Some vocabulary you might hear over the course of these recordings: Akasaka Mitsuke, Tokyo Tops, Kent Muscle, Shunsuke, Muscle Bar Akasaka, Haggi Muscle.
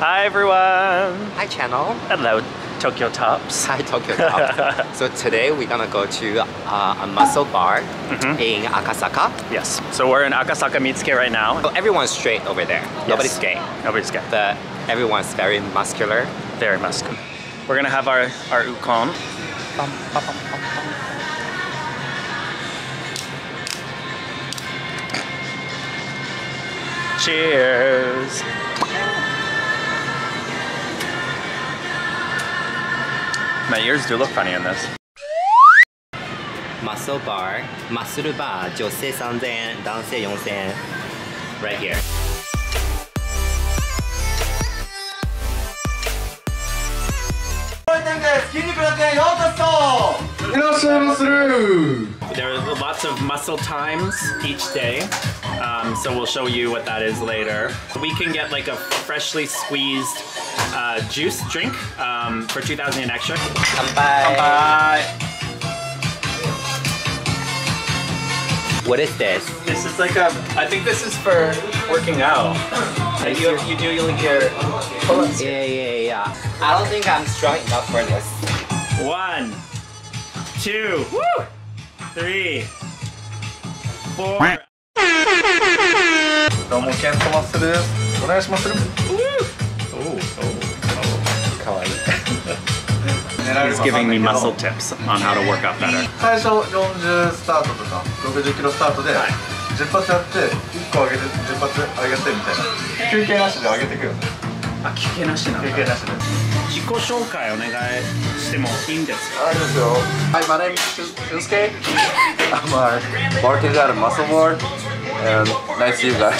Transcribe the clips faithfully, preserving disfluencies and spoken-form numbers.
Hi everyone! Hi channel! Hello Tokyo Tops! Hi Tokyo Tops! So today we're gonna go to uh, a muscle bar mm-hmm. in Akasaka. Yes, so we're in Akasaka Mitsuke right now. So everyone's straight over there. Yes. Nobody's gay. Nobody's gay. But everyone's very muscular. Very muscular. We're gonna have our, our ukon. Bum, bum, bum, bum, bum. Cheers! My ears do look funny in this. Muscle bar, muscle bar, 女性さんぜんえん、男性よんせんえん right here. There are lots of muscle times each day. Um, so we'll show you what that is later. We can get like a freshly squeezed uh, juice drink um, for two thousand yen extra. Kanpai. Kanpai. What is this? This is like a, I think this is for working out. Like you, you do like your pull-ups. Yeah, yeah, yeah. I don't think I'm strong enough for this. One, two, woo! Three, four. どうもケントマッスルです。お願いします。おお、かわいい。He's giving me muscle tips on how to work out better. 最初よんじゅうスタートとかろくじゅっキロスタートでじゅっ発やっていっこ上げてじゅっ発上げてみたいな。休憩なしで上げていくよね。あ、休憩なしなんだ。休憩なしです。自己紹介お願いしてもいいんですか？ありますよ。Hi, my name is Shunsuke. I'm a bartender at a muscle bar. And nice to see you guys.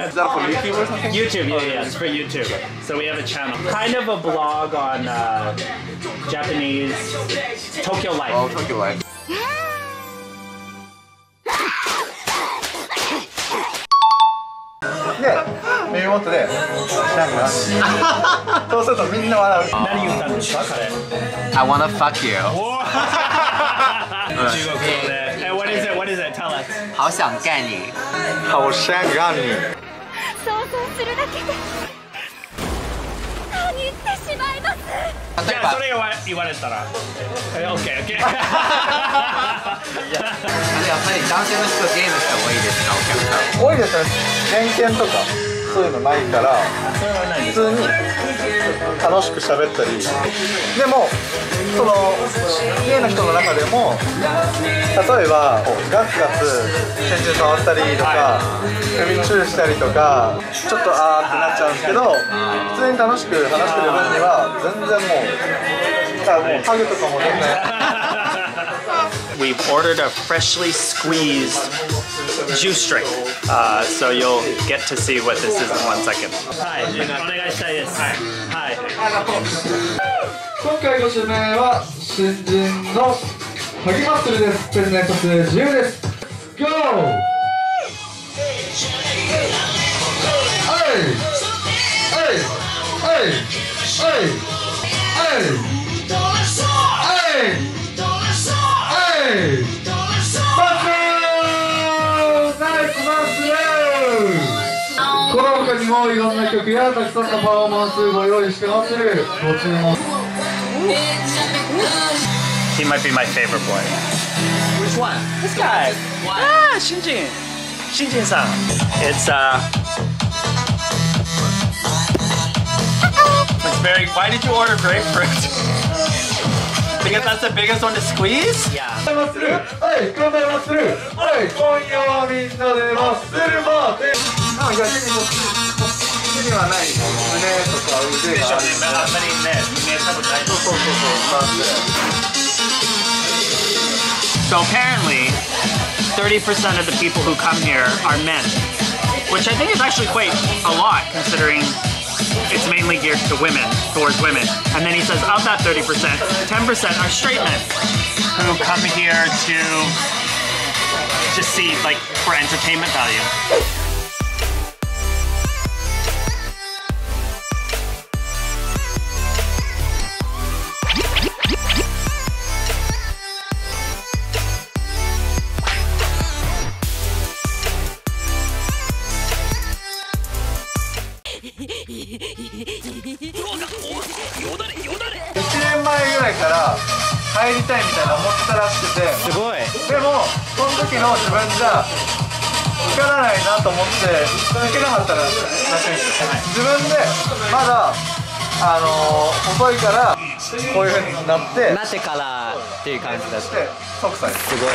Is that for YouTube or something? YouTube, yeah, yeah, it's for YouTube. So we have a channel. Kind of a blog on uh, Japanese Tokyo life. Oh, Tokyo life. Yeah, maybe what today? I wanna fuck you. What is it? Tell us. 好想干你。好想干你。想像するだけで歯に行ってしまいます。じゃあそれ言われたら、え、オッケーオッケー。やっぱり男性の人ゲームした方がいいですか、お客さん。多いですね。偏見とかそういうのないから、普通に楽しく喋ったり。でも。その家の人の中でも例えばガツガツ拳銃触ったりとか首チューしたりとかちょっとあーってなっちゃうんですけど普通に楽しく話してる分には全然もうだからもうハグとかも全然。We've ordered a freshly squeezed juice drink, uh, so you'll get to see what this is in one second. Hi, お願いしたいです。はい。今回ご指名は新人のハギマッスルです。ペンネート数自由です。 GO! この他にもいろんな曲やたくさんのパフォーマンスご用意してます。ご注文。He might be my favorite boy. Which one? This guy. What? Ah, Shinjin. Shinjin-san. It's uh. It's very. Why did you order grapefruit? Because that's the biggest one to squeeze. Yeah. So apparently, thirty percent of the people who come here are men, which I think is actually quite a lot considering it's mainly geared to women, towards women. And then he says of that thirty percent, ten percent are straight men who come here to just see, like, for entertainment value. いちねんまえぐらいから入りたいみたいな思ってたらしくて、すごい。でもその時の自分じゃ受からないなと思って受けなかったらしいんですよ。自分でまだあの遅いからこういう風になってなってからっていう感じだって。即歳すごいすごい。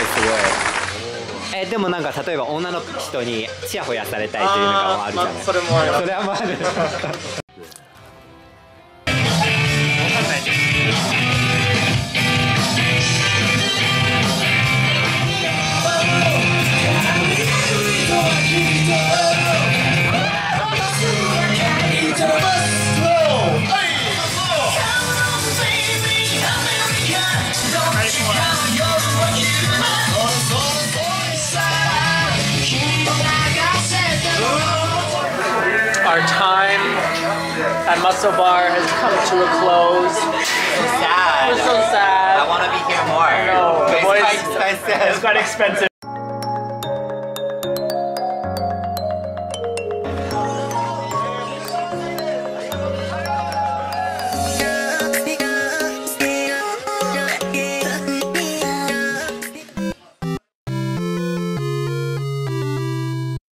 えでもなんか例えば女の人にチヤホヤされたいというのがあるじゃない。それもある。それもある。分かんないです。Our time at Muscle Bar has come to a close. It's sad. We're so sad. I want to be here more. No, it's quite expensive. It's quite expensive.